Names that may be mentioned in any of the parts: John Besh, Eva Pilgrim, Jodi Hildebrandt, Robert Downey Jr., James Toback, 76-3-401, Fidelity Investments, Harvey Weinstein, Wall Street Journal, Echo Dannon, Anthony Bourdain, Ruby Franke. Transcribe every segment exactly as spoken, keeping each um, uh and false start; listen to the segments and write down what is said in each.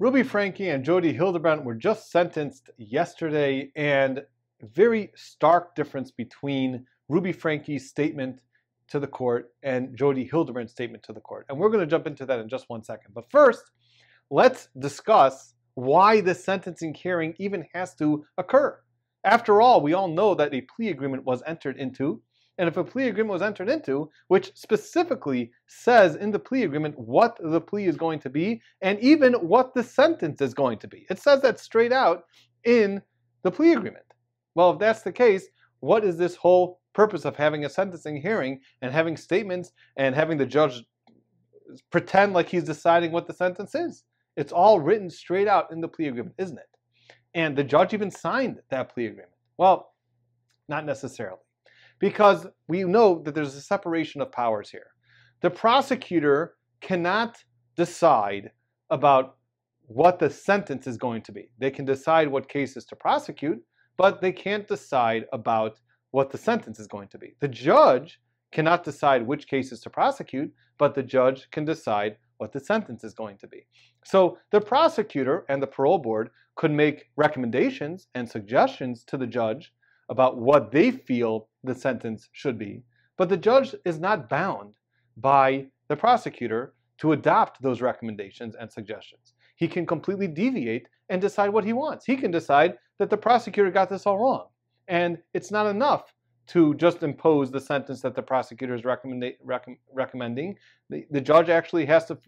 Ruby Franke and Jodi Hildebrandt were just sentenced yesterday, and very stark difference between Ruby Franke's statement to the court and Jodi Hildebrandt's statement to the court. And we're going to jump into that in just one second. But first, let's discuss why this sentencing hearing even has to occur. After all, we all know that a plea agreement was entered into. And if a plea agreement was entered into, which specifically says in the plea agreement what the plea is going to be and even what the sentence is going to be. It says that straight out in the plea agreement. Well, if that's the case, what is this whole purpose of having a sentencing hearing and having statements and having the judge pretend like he's deciding what the sentence is? It's all written straight out in the plea agreement, isn't it? And the judge even signed that plea agreement. Well, not necessarily. Because we know that there's a separation of powers here. The prosecutor cannot decide about what the sentence is going to be. They can decide what cases to prosecute, but they can't decide about what the sentence is going to be. The judge cannot decide which cases to prosecute, but the judge can decide what the sentence is going to be. So the prosecutor and the parole board could make recommendations and suggestions to the judge about what they feel the sentence should be, but the judge is not bound by the prosecutor to adopt those recommendations and suggestions. He can completely deviate and decide what he wants. He can decide that the prosecutor got this all wrong, and it's not enough to just impose the sentence that the prosecutor is recommend, rec recommending. The, the judge actually has to,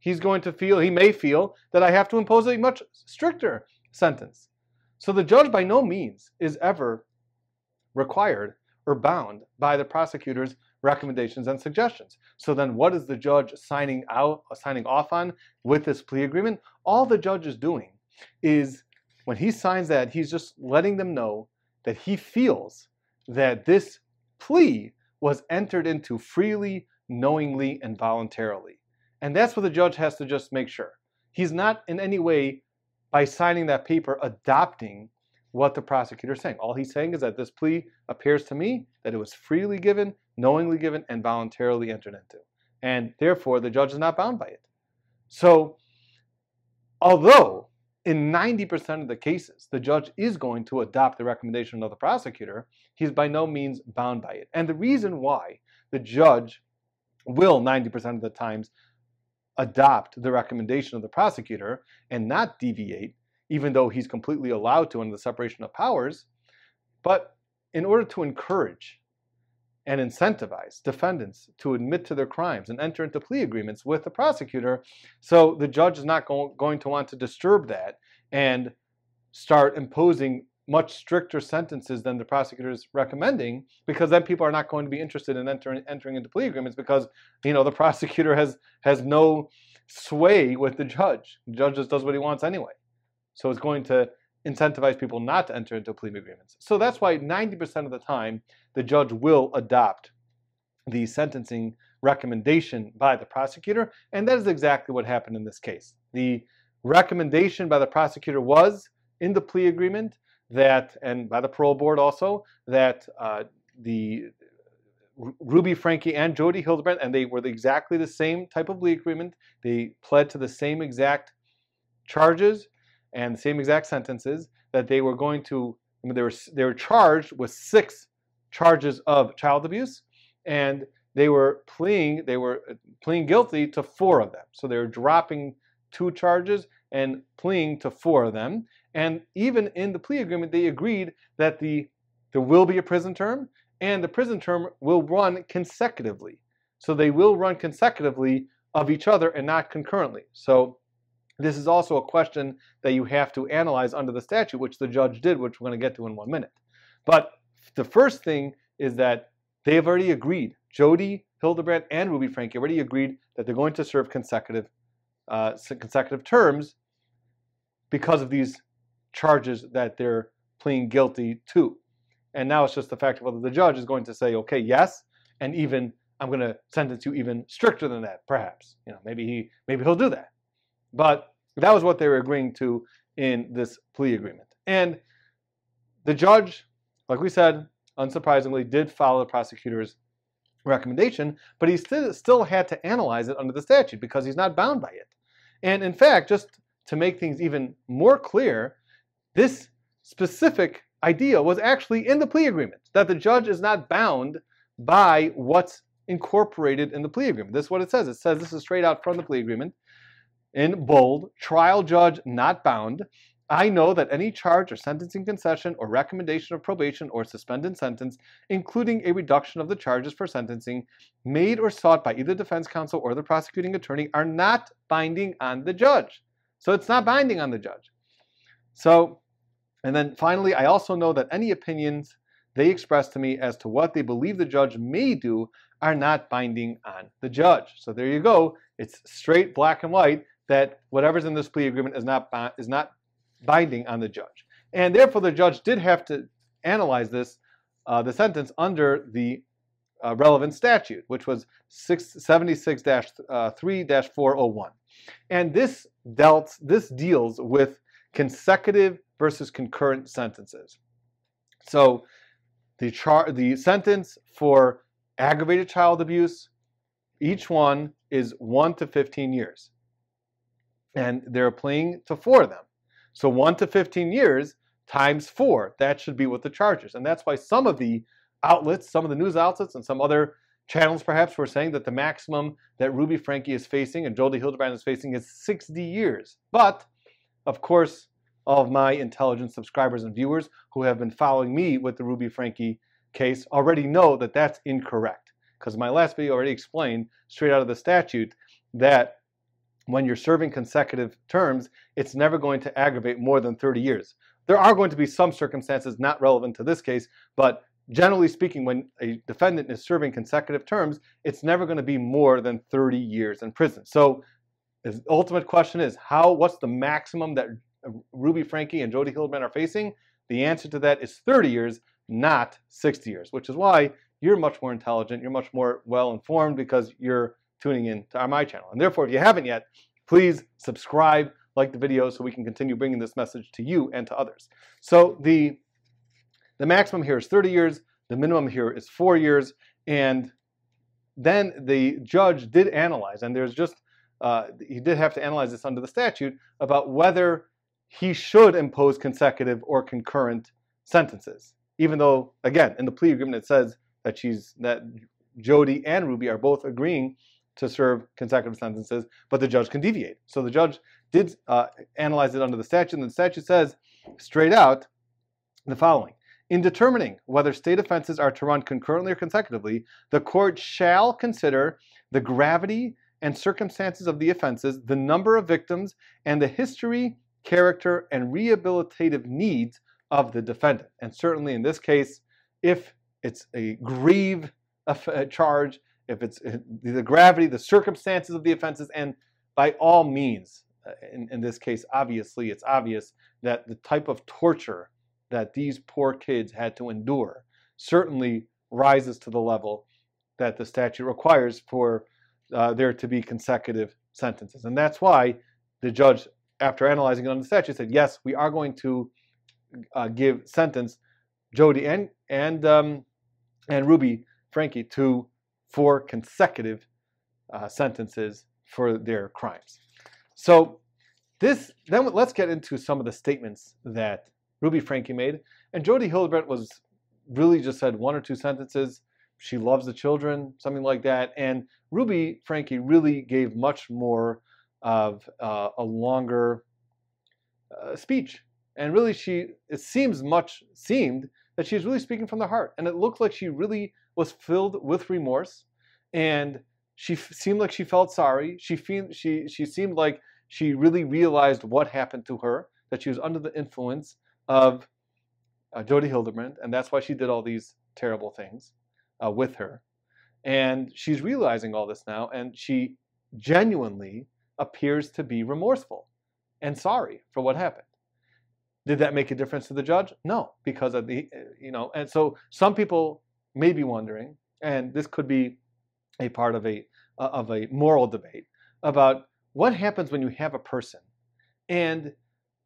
he's going to feel, he may feel, that I have to impose a much stricter sentence. So the judge by no means is ever required or bound by the prosecutor's recommendations and suggestions. So then what is the judge signing out, signing off on with this plea agreement? All the judge is doing is when he signs that, he's just letting them know that he feels that this plea was entered into freely, knowingly, and voluntarily. And that's what the judge has to just make sure. He's not in any way, by signing that paper, adopting what the prosecutor is saying. All he's saying is that this plea appears to me that it was freely given, knowingly given, and voluntarily entered into. And therefore, the judge is not bound by it. So, although in ninety percent of the cases, the judge is going to adopt the recommendation of the prosecutor, he's by no means bound by it. And the reason why the judge will ninety percent of the times adopt the recommendation of the prosecutor and not deviate, even though he's completely allowed to under the separation of powers, but in order to encourage and incentivize defendants to admit to their crimes and enter into plea agreements with the prosecutor, so the judge is not go going to want to disturb that and start imposing much stricter sentences than the prosecutor is recommending, because then people are not going to be interested in entering entering into plea agreements, because you know the prosecutor has has no sway with the judge. The judge just does what he wants anyway. So it's going to incentivize people not to enter into plea agreements. So that's why ninety percent of the time, the judge will adopt the sentencing recommendation by the prosecutor, and that is exactly what happened in this case. The recommendation by the prosecutor was in the plea agreement that, and by the parole board also, that uh, the Ruby Franke and Jodi Hildebrandt, and they were exactly the same type of plea agreement. They pled to the same exact charges and the same exact sentences, that they were going to, I mean, they were, they were charged with six charges of child abuse, and they were pleading, they were pleading guilty to four of them. So they were dropping two charges and pleading to four of them. And even in the plea agreement, they agreed that the, there will be a prison term, and the prison term will run consecutively. So they will run consecutively of each other and not concurrently. So this is also a question that you have to analyze under the statute, which the judge did, which we're going to get to in one minute. But the first thing is that they have already agreed, Jodi Hildebrandt and Ruby Franke already agreed that they're going to serve consecutive, uh, consecutive terms because of these charges that they're pleading guilty to. And now it's just the fact of whether the judge is going to say, okay, yes, and even I'm going to sentence you even stricter than that, perhaps. You know, maybe he, maybe he'll do that. But that was what they were agreeing to in this plea agreement. And the judge, like we said, unsurprisingly, did follow the prosecutor's recommendation, but he still still had to analyze it under the statute because he's not bound by it. And in fact, just to make things even more clear, this specific idea was actually in the plea agreement, that the judge is not bound by what's incorporated in the plea agreement. This is what it says. It says, this is straight out from the plea agreement, in bold, trial judge not bound. I know that any charge or sentencing concession or recommendation of probation or suspended sentence, including a reduction of the charges for sentencing, made or sought by either defense counsel or the prosecuting attorney are not binding on the judge. So it's not binding on the judge. So, and then finally, I also know that any opinions they express to me as to what they believe the judge may do are not binding on the judge. So there you go. It's straight black and white that whatever's in this plea agreement is not, is not binding on the judge. And therefore, the judge did have to analyze this, uh, the sentence under the uh, relevant statute, which was seventy-six dash three dash four oh one. And this dealt, this deals with consecutive versus concurrent sentences. So the, char the sentence for aggravated child abuse, each one is one to fifteen years. And they're applying to four of them. So one to fifteen years times four, that should be what the charge is. And that's why some of the outlets, some of the news outlets and some other channels perhaps were saying that the maximum that Ruby Franke is facing and Jodi Hildebrandt is facing is sixty years. But, of course, all of my intelligent subscribers and viewers who have been following me with the Ruby Franke case already know that that's incorrect. Because my last video already explained straight out of the statute that when you're serving consecutive terms, it's never going to aggravate more than thirty years. There are going to be some circumstances not relevant to this case, but generally speaking, when a defendant is serving consecutive terms, it's never going to be more than thirty years in prison. So the ultimate question is, how? What's the maximum that Ruby Franke and Jodi Hildebrandt are facing? The answer to that is thirty years, not sixty years, which is why you're much more intelligent, you're much more well-informed, because you're tuning in to my channel. And therefore, if you haven't yet, please subscribe, like the video, so we can continue bringing this message to you and to others. So the, the maximum here is thirty years, the minimum here is four years, and then the judge did analyze, and there's just, uh, he did have to analyze this under the statute, about whether he should impose consecutive or concurrent sentences. Even though, again, in the plea agreement it says that she's, that Jodi and Ruby are both agreeing to serve consecutive sentences, but the judge can deviate. So the judge did uh, analyze it under the statute, and the statute says straight out the following. In determining whether state offenses are to run concurrently or consecutively, the court shall consider the gravity and circumstances of the offenses, the number of victims, and the history, character, and rehabilitative needs of the defendant. And certainly in this case, if it's a grave charge, if it's the gravity, the circumstances of the offenses, and by all means, in, in this case, obviously, it's obvious that the type of torture that these poor kids had to endure certainly rises to the level that the statute requires for uh, there to be consecutive sentences. And that's why the judge, after analyzing it on the statute, said, yes, we are going to uh, give sentence Jodi and, and, um, and Ruby Franke to four consecutive uh, sentences for their crimes. So this, then let's get into some of the statements that Ruby Franke made. And Jodi Hildebrandt was really just said one or two sentences. She loves the children, something like that. And Ruby Franke really gave much more of uh, a longer uh, speech. And really she, it seems much, seemed that she was really speaking from the heart. And it looked like she really was filled with remorse, and she f seemed like she felt sorry. She, fe she, she seemed like she really realized what happened to her, that she was under the influence of uh, Jodi Hildebrandt, and that's why she did all these terrible things uh, with her. And she's realizing all this now, and she genuinely appears to be remorseful and sorry for what happened. Did that make a difference to the judge? No, because of the, you know, and so some people may be wondering, and this could be a part of a, uh, of a moral debate, about what happens when you have a person, and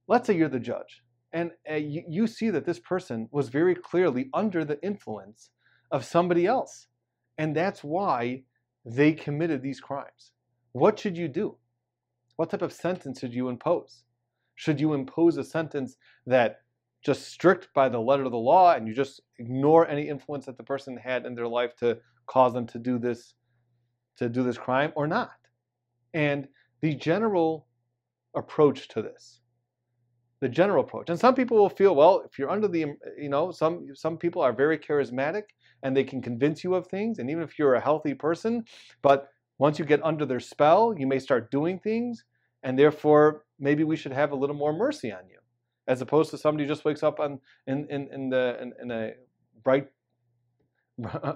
let's say you're the judge, and uh, you, you see that this person was very clearly under the influence of somebody else, and that's why they committed these crimes. What should you do? What type of sentence should you impose? Should you impose a sentence that just strict by the letter of the law and you just ignore any influence that the person had in their life to cause them to do this, to do this crime, or not? And the general approach to this, the general approach. And some people will feel, well, if you're under the, you know, some some people are very charismatic and they can convince you of things. And even if you're a healthy person, but once you get under their spell, you may start doing things, and therefore maybe we should have a little more mercy on you, as opposed to somebody who just wakes up on in in in the in, in a bright,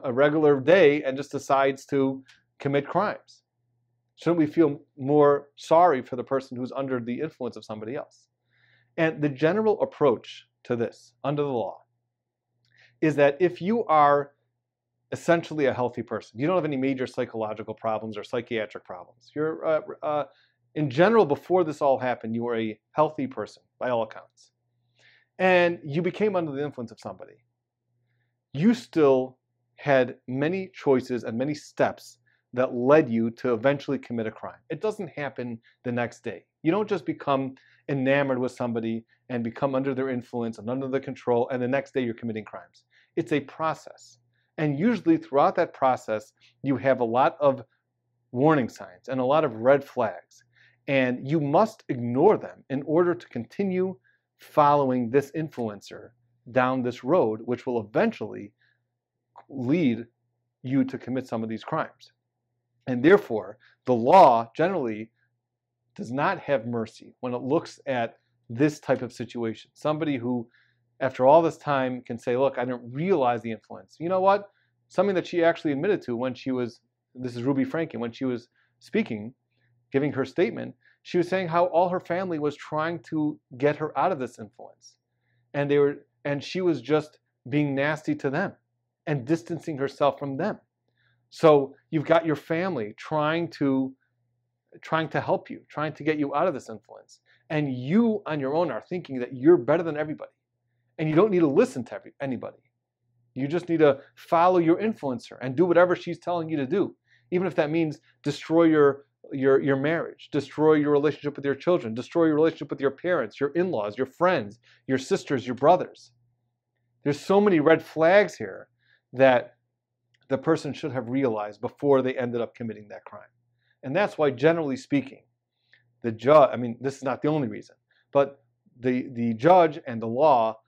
a regular day and just decides to commit crimes. Shouldn't we feel more sorry for the person who's under the influence of somebody else? And the general approach to this under the law is that if you are essentially a healthy person, you don't have any major psychological problems or psychiatric problems, you're uh, uh, in general, before this all happened, you were a healthy person by all accounts, and you became under the influence of somebody, you still had many choices and many steps that led you to eventually commit a crime. It doesn't happen the next day. You don't just become enamored with somebody and become under their influence and under their control, and the next day you're committing crimes. It's a process. And usually throughout that process, you have a lot of warning signs and a lot of red flags. And you must ignore them in order to continue following this influencer down this road, which will eventually lead you to commit some of these crimes. And therefore, the law generally does not have mercy when it looks at this type of situation. Somebody who, after all this time, can say, look, I didn't realize the influence. You know what? Something that she actually admitted to when she was, this is Ruby Franke, when she was speaking, giving her statement, she was saying how all her family was trying to get her out of this influence. And they were, and she was just being nasty to them and distancing herself from them. So you've got your family trying to trying to help you, trying to get you out of this influence. And you on your own are thinking that you're better than everybody. And you don't need to listen to every, anybody. You just need to follow your influencer and do whatever she's telling you to do, even if that means destroy your, your, your marriage, destroy your relationship with your children, destroy your relationship with your parents, your in-laws, your friends, your sisters, your brothers. There's so many red flags here that the person should have realized before they ended up committing that crime. And that's why, generally speaking, the judge, I mean, this is not the only reason, but the, the judge and the law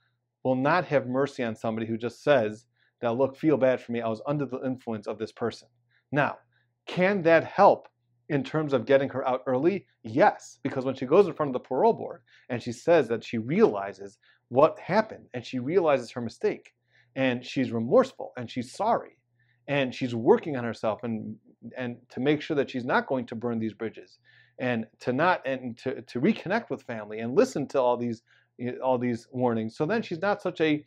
will not have mercy on somebody who just says that, look, feel bad for me, I was under the influence of this person. Now, can that help in terms of getting her out early? Yes, because when she goes in front of the parole board and she says that she realizes what happened and she realizes her mistake and she's remorseful and she's sorry and she's working on herself and and to make sure that she's not going to burn these bridges and to not and to, to reconnect with family and listen to all these all these warnings, so then she's not such a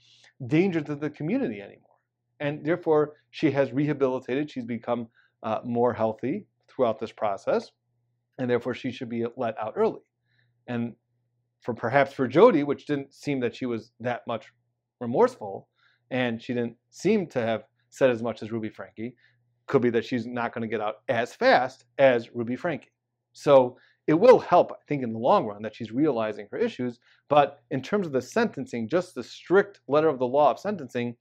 danger to the community anymore, and therefore she has rehabilitated, she's become uh, more healthy throughout this process, and therefore she should be let out early. And for perhaps for Jodi, which didn't seem that she was that much remorseful, and she didn't seem to have said as much as Ruby Franke, could be that she's not going to get out as fast as Ruby Franke. So it will help, I think, in the long run that she's realizing her issues. But in terms of the sentencing, just the strict letter of the law of sentencing,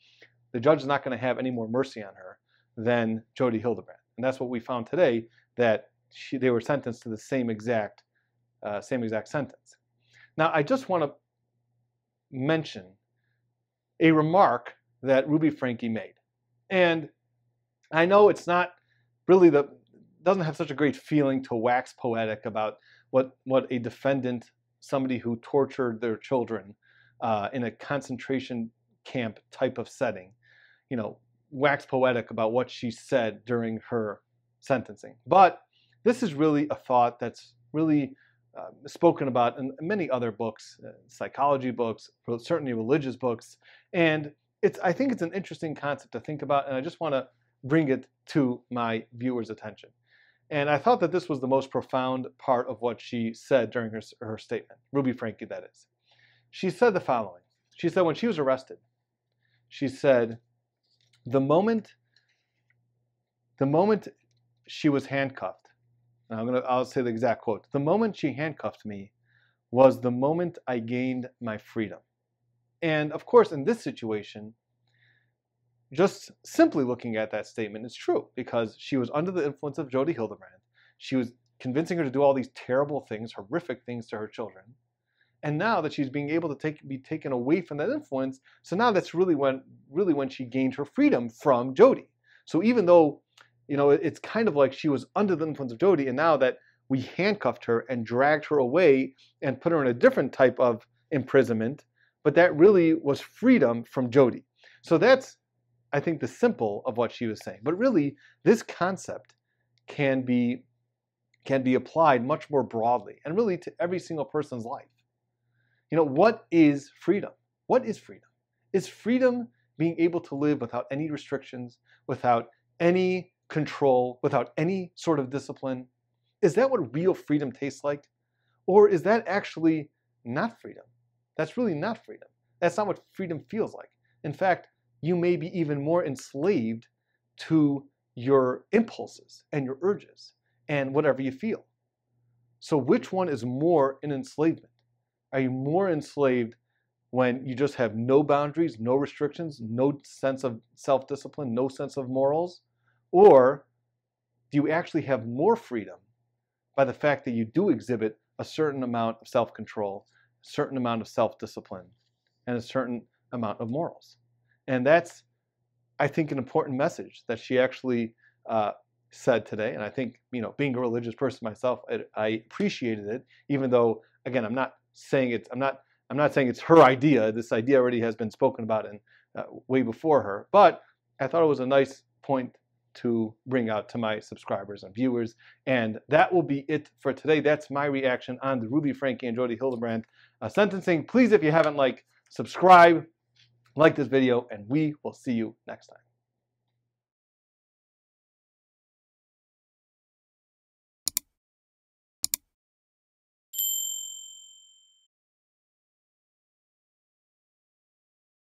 the judge is not going to have any more mercy on her than Jodi Hildebrandt. And that's what we found today, that she, they were sentenced to the same exact, uh, same exact sentence. Now, I just want to mention a remark that Ruby Franke made. And I know it's not really the, doesn't have such a great feeling to wax poetic about what, what a defendant, somebody who tortured their children uh, in a concentration camp type of setting, you know, wax poetic about what she said during her sentencing. But this is really a thought that's really uh, spoken about in many other books, uh, psychology books, certainly religious books. And it's, I think it's an interesting concept to think about, and I just want to bring it to my viewers' attention. And I thought that this was the most profound part of what she said during her, her statement, Ruby Franke, that is. She said the following. She said when she was arrested, she said, the moment, the moment she was handcuffed, and I'm gonna, I'll say the exact quote, the moment she handcuffed me, was the moment I gained my freedom. And of course, in this situation, just simply looking at that statement is true, because she was under the influence of Jodi Hildebrandt. She was convincing her to do all these terrible things, horrific things to her children. And now that she's being able to take, be taken away from that influence, so now that's really when, really when she gained her freedom from Jodi. So even though, you know, it's kind of like she was under the influence of Jodi, and now that we handcuffed her and dragged her away and put her in a different type of imprisonment, but that really was freedom from Jodi. So that's, I think, the simple of what she was saying. But really, this concept can be, can be applied much more broadly and really to every single person's life. You know, what is freedom? What is freedom? Is freedom being able to live without any restrictions, without any control, without any sort of discipline? Is that what real freedom tastes like? Or is that actually not freedom? That's really not freedom. That's not what freedom feels like. In fact, you may be even more enslaved to your impulses and your urges and whatever you feel. So which one is more an enslavement? Are you more enslaved when you just have no boundaries, no restrictions, no sense of self-discipline, no sense of morals? Or do you actually have more freedom by the fact that you do exhibit a certain amount of self-control, a certain amount of self-discipline, and a certain amount of morals? And that's, I think, an important message that she actually uh, said today. And I think, you know, being a religious person myself, I, I appreciated it, even though, again, I'm not saying it's, I'm not, I'm not saying it's her idea. This idea already has been spoken about and uh, way before her. But I thought it was a nice point to bring out to my subscribers and viewers. And that will be it for today. That's my reaction on the Ruby Franke and Jodi Hildebrandt uh, sentencing. Please, if you haven't, like, subscribe, like this video, and we will see you next time.